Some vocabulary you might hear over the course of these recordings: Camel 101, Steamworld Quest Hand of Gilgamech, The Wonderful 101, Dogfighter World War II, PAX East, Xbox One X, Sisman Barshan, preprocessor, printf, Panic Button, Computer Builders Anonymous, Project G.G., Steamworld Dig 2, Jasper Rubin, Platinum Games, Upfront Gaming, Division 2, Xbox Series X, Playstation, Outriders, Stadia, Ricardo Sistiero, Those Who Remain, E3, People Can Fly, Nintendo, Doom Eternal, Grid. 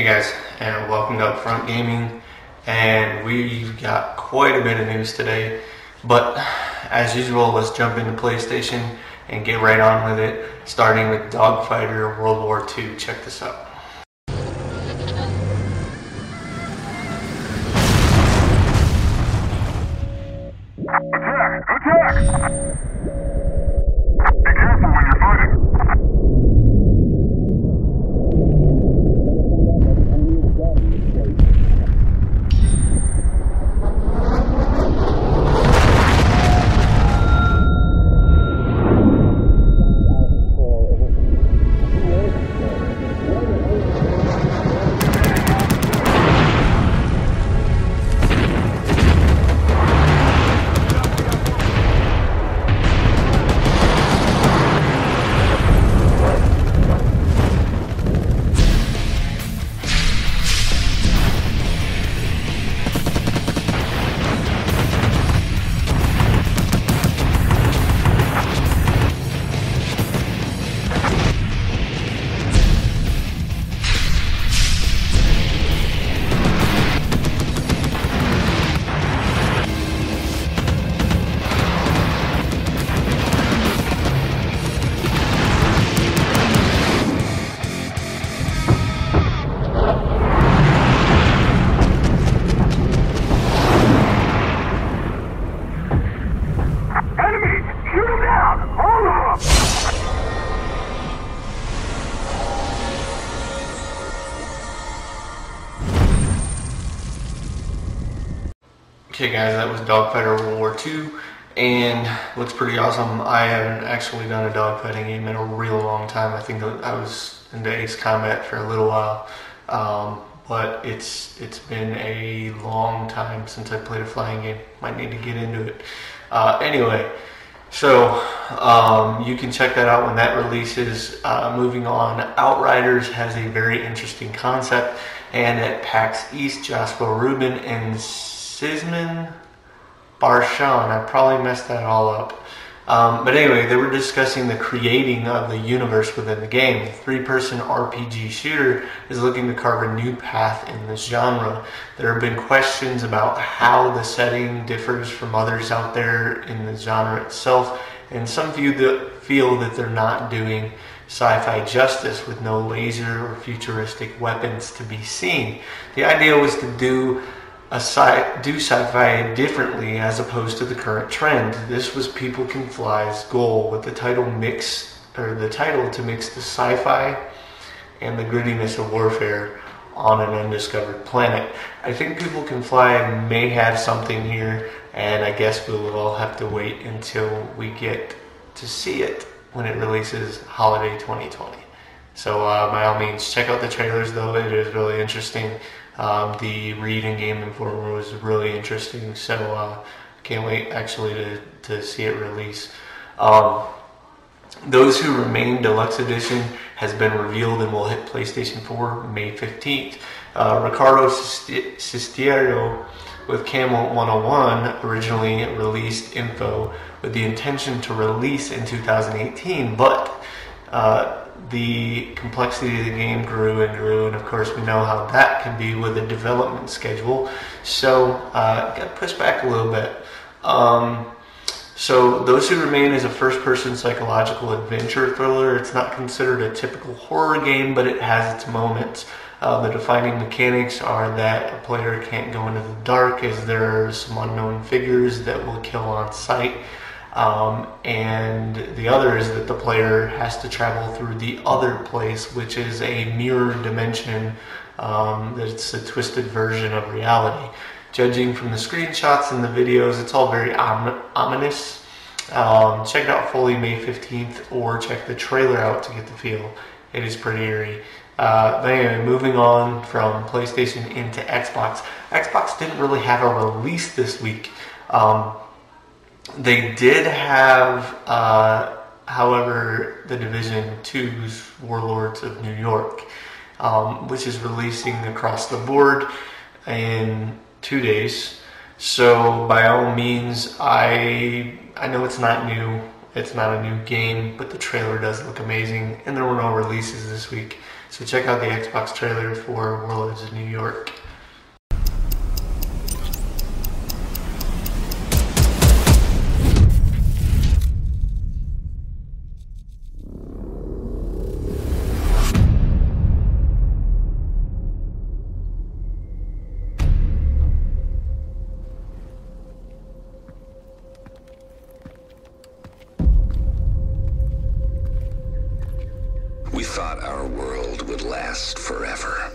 Hey guys, and welcome to Upfront Gaming, and we've got quite a bit of news today, but as usual, let's jump into PlayStation and get right on with it, starting with Dogfighter World War II. Check this out. Attack! Attack! Okay guys, that was Dogfighter World War II, and what's pretty awesome, I haven't actually done a dogfighting game in a real long time. I think I was into Ace Combat for a little while, but it's been a long time since I played a flying game. Might need to get into it. Anyway, so you can check that out when that releases. Moving on, Outriders has a very interesting concept, and at PAX East, Jasper Rubin and Sisman Barshan, I probably messed that all up. But anyway, they were discussing the creating of the universe within the game. The three-person RPG shooter is looking to carve a new path in this genre. There have been questions about how the setting differs from others out there in the genre itself, and some feel that they're not doing sci-fi justice with no laser or futuristic weapons to be seen. The idea was to do sci-fi differently as opposed to the current trend. This was People Can Fly's goal, with the title to mix the sci-fi and the grittiness of warfare on an undiscovered planet. I think People Can Fly may have something here, and I guess we'll all have to wait until we get to see it when it releases holiday 2020. So by all means, check out the trailers though, it is really interesting. The read in Game Informer was really interesting, so can't wait actually to see it release. Those Who Remain Deluxe Edition has been revealed and will hit PlayStation 4 May 15th. Ricardo Sistiero with Camel 101 originally released info with the intention to release in 2018, but the complexity of the game grew, and of course we know how that can be with a development schedule, so got pushed back a little bit. So Those Who Remain is a first-person psychological adventure thriller. It's not considered a typical horror game, but it has its moments. The defining mechanics are that a player can't go into the dark, as there are some unknown figures that will kill on sight. And the other is that the player has to travel through the other place, which is a mirror dimension that's a twisted version of reality. Judging from the screenshots and the videos, it's all very ominous. Check it out fully May 15th, or check the trailer out to get the feel. It is pretty eerie. But anyway, moving on from PlayStation into Xbox. Xbox didn't really have a release this week. They did have, however, the Division 2's Warlords of New York, which is releasing across the board in 2 days. So by all means, I know it's not new, it's not a new game, but the trailer does look amazing, and there were no releases this week. So check out the Xbox trailer for Warlords of New York. We thought our world would last forever,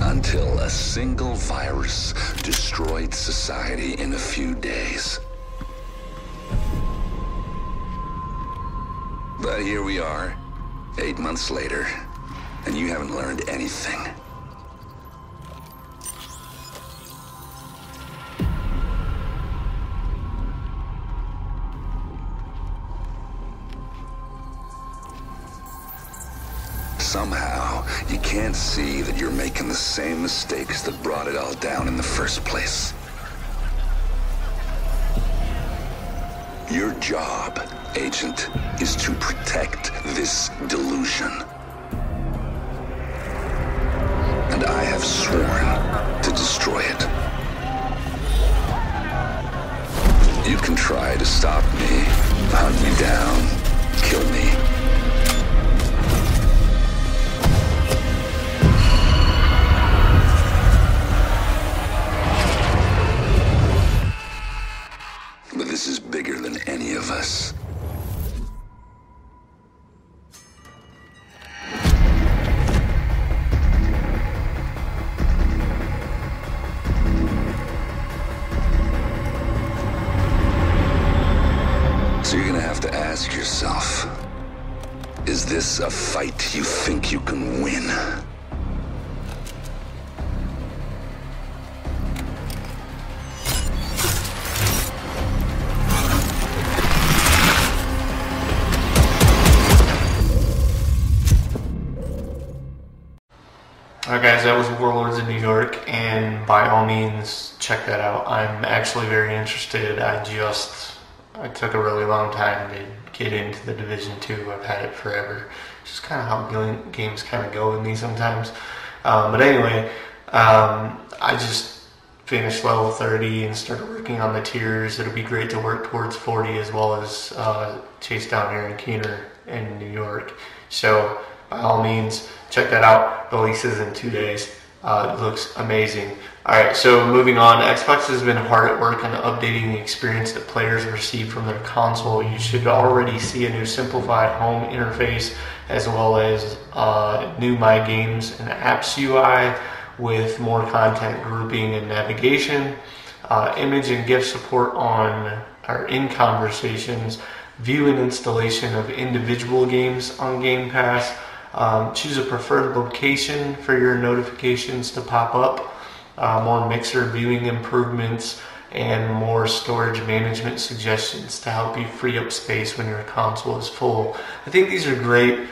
until a single virus destroyed society in a few days. But here we are, 8 months later, and you haven't learned anything. Somehow, you can't see that you're making the same mistakes that brought it all down in the first place. Your job, Agent, is to protect this delusion. And I have sworn to destroy it. You can try to stop me, hunt me down, kill me. This is bigger than any of us. So you're gonna have to ask yourself, is this a fight you think you can win? Alright guys, that was Warlords of New York, and by all means, check that out. I'm actually very interested. I took a really long time to get into the Division 2. I've had it forever. It's just kind of how games kind of go with me sometimes. But anyway, I just finished level 30 and started working on the tiers. It'll be great to work towards 40 as well as chase down Aaron Keener in New York. So, by all means, check that out. The release is in 2 days. It looks amazing. Alright, so moving on. Xbox has been hard at work on updating the experience that players receive from their console. You should already see a new simplified home interface, as well as new My Games and Apps UI with more content grouping and navigation, image and GIF support on or in conversations, view and installation of individual games on Game Pass, choose a preferred location for your notifications to pop up, more mixer viewing improvements, and more storage management suggestions to help you free up space when your console is full. I think these are great.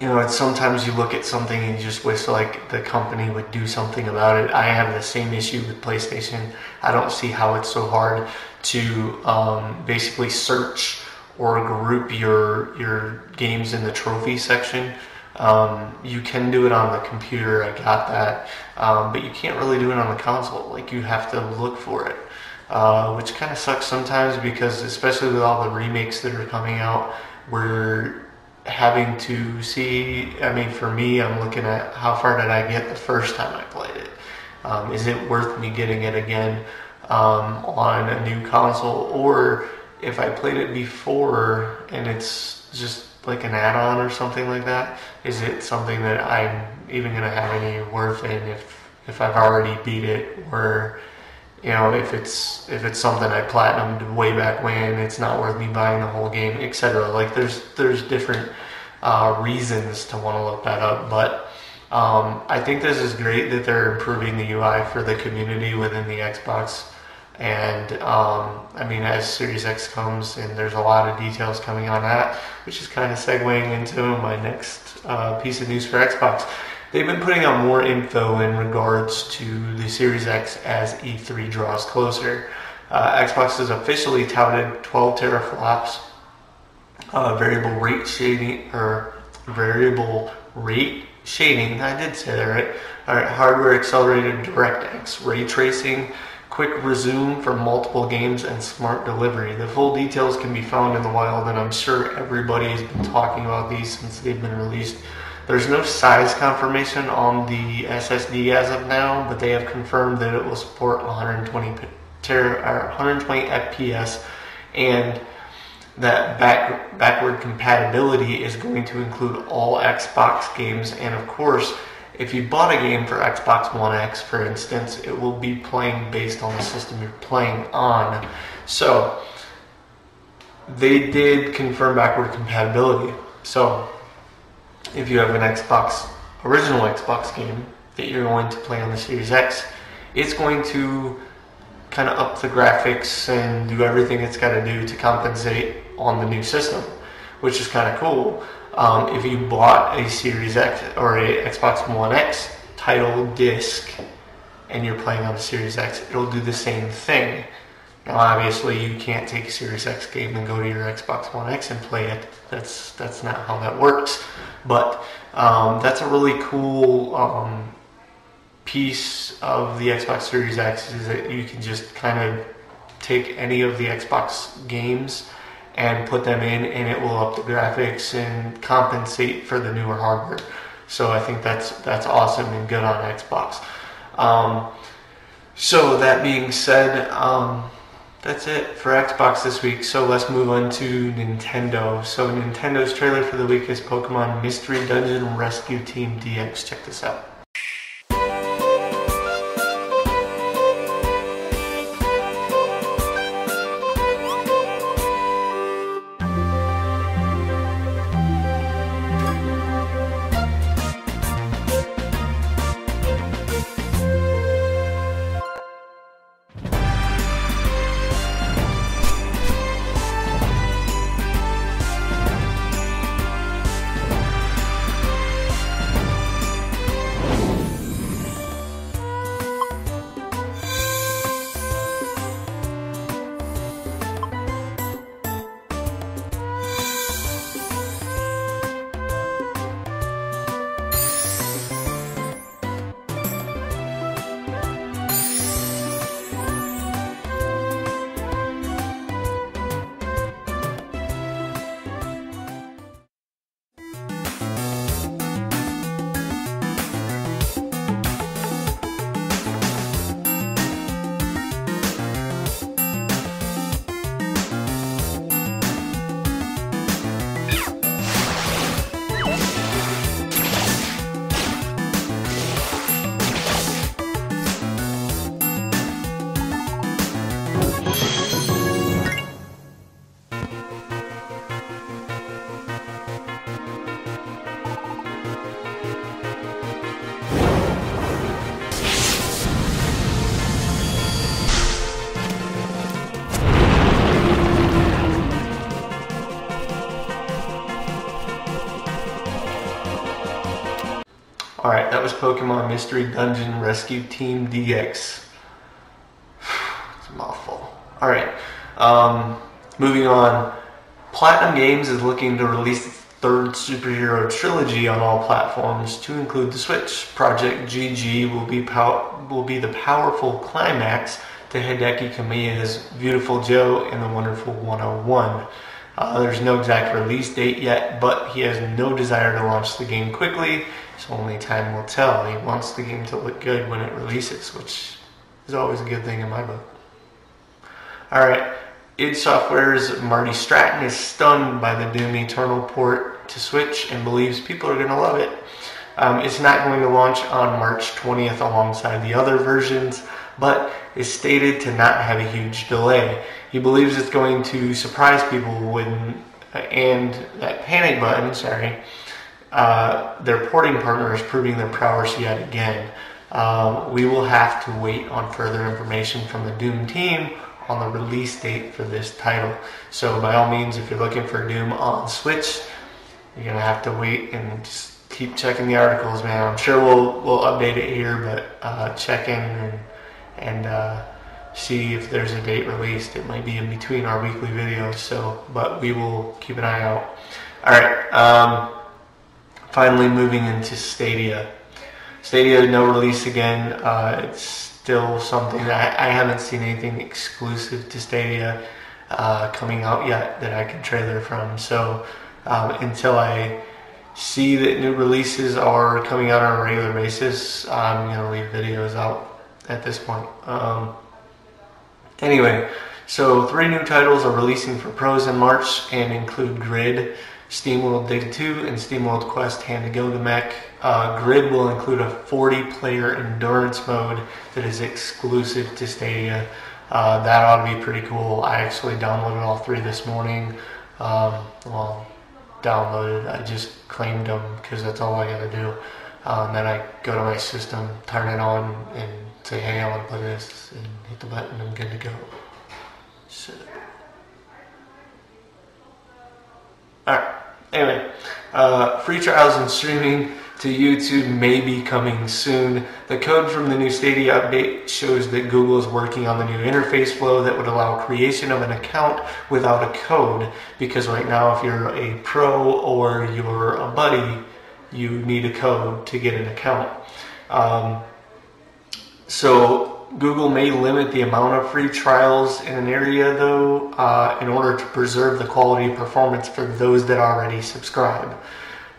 You know, it's sometimes you look at something and you just wish like the company would do something about it. I have the same issue with PlayStation. I don't see how it's so hard to basically search or group your games in the trophy section. You can do it on the computer, I got that, but you can't really do it on the console. Like, you have to look for it, which kind of sucks sometimes, because especially with all the remakes that are coming out, we're having to see, I mean, for me, I'm looking at how far did I get the first time I played it. Is it worth me getting it again on a new console? Or if I played it before and it's just like an add-on or something like that, is it something that I'm even going to have any worth in if I've already beat it? Or, you know, if it's something I platinumed way back when, it's not worth me buying the whole game, etc. Like, there's different reasons to want to look that up, but I think this is great that they're improving the UI for the community within the Xbox. And I mean, as Series X comes, and there's a lot of details coming on that, which is kind of segueing into my next piece of news for Xbox. They've been putting out more info in regards to the Series X as E3 draws closer. Xbox has officially touted 12 teraflops variable rate shading or variable rate shading. I did say that, right? All right, hardware accelerated DirectX, ray tracing, quick resume for multiple games, and smart delivery. The full details can be found in the wild, and I'm sure everybody's been talking about these since they've been released. There's no size confirmation on the SSD as of now, but they have confirmed that it will support 120 FPS, and that backward compatibility is going to include all Xbox games, and of course, if you bought a game for Xbox One X, for instance, it will be playing based on the system you're playing on. So, they did confirm backward compatibility. So, if you have an Xbox, original Xbox game that you're going to play on the Series X, it's going to kind of up the graphics and do everything it's got to do to compensate on the new system, which is kind of cool. If you bought a Series X or a Xbox One X title disc and you're playing on a Series X, it'll do the same thing. Now, obviously, you can't take a Series X game and go to your Xbox One X and play it. That's not how that works. But that's a really cool piece of the Xbox Series X, is that you can just kind of take any of the Xbox games and put them in, and it will up the graphics and compensate for the newer hardware. So I think that's awesome and good on Xbox. So that being said, that's it for Xbox this week. So let's move on to Nintendo. So Nintendo's trailer for the week is Pokemon Mystery Dungeon Rescue Team DX. Check this out. Alright, that was Pokemon Mystery Dungeon Rescue Team DX. It's a mouthful. Alright, moving on. Platinum Games is looking to release its third superhero trilogy on all platforms, to include the Switch. Project G.G. will be the powerful climax to Hideki Kamiya's Beautiful Joe and The Wonderful 101. There's no exact release date yet, but he has no desire to launch the game quickly, so only time will tell. He wants the game to look good when it releases, which is always a good thing in my book. Alright, id Software's Marty Stratton is stunned by the Doom Eternal port to Switch and believes people are going to love it. It's not going to launch on March 20th alongside the other versions, but is stated to not have a huge delay. He believes it's going to surprise people when, and that Panic Button, their porting partner is proving their prowess yet again. We will have to wait on further information from the Doom team on the release date for this title. So by all means, if you're looking for Doom on Switch, you're going to have to wait and just keep checking the articles, man. I'm sure we'll update it here, but check in and see if there's a date released. It might be in between our weekly videos, so, but we will keep an eye out. All right, finally moving into Stadia. Stadia, no release again. It's still something that I haven't seen anything exclusive to Stadia coming out yet that I can trailer from. So until I see that new releases are coming out on a regular basis, I'm gonna leave videos out at this point. Anyway, so 3 new titles are releasing for pros in March and include Grid, Steamworld Dig 2, and Steamworld Quest Hand of Gilgamech. Grid will include a 40-player endurance mode that is exclusive to Stadia. That ought to be pretty cool. I actually downloaded all 3 this morning. Well, downloaded, I just claimed them because that's all I gotta do. Then I go to my system, turn it on, and say, hey, I want to play this, and hit the button, I'm good to go. So. Alright, anyway, free trials and streaming to YouTube may be coming soon. The code from the new Stadia update shows that Google is working on the new interface flow that would allow creation of an account without a code, because right now if you're a pro or you're a buddy, you need a code to get an account. So Google may limit the amount of free trials in an area though, in order to preserve the quality of performance for those that already subscribe.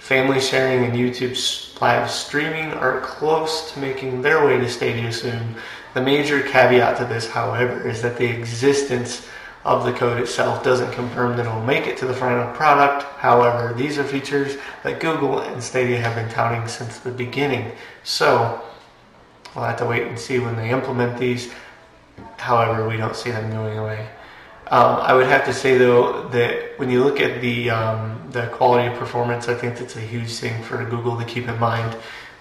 Family sharing and YouTube live streaming are close to making their way to Stadia soon. The major caveat to this, however, is that the existence of the code itself doesn't confirm that it will make it to the final product. However, these are features that Google and Stadia have been touting since the beginning. So, we'll have to wait and see when they implement these. However, we don't see them going away. I would have to say though that when you look at the quality of performance, I think that's a huge thing for Google to keep in mind,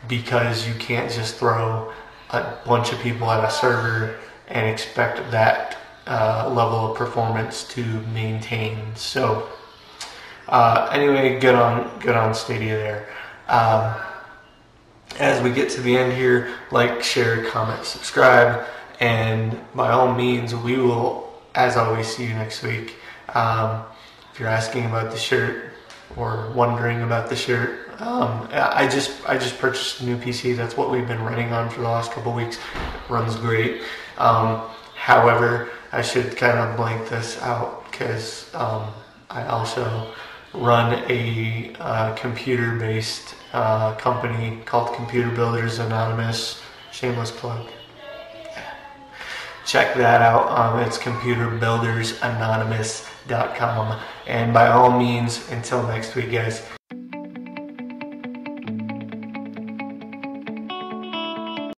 because you can't just throw a bunch of people at a server and expect that level of performance to maintain. So anyway, good on Stadia there. As we get to the end here, like, share, comment, subscribe, and by all means, we will, as always, see you next week. If you're asking about the shirt or wondering about the shirt, I just purchased a new PC. That's what we've been running on for the last couple weeks. It runs great. However, I should kind of blank this out because I also run a computer-based company called Computer Builders Anonymous. Shameless plug. Check that out. It's computerbuildersanonymous.com. And by all means, until next week, guys.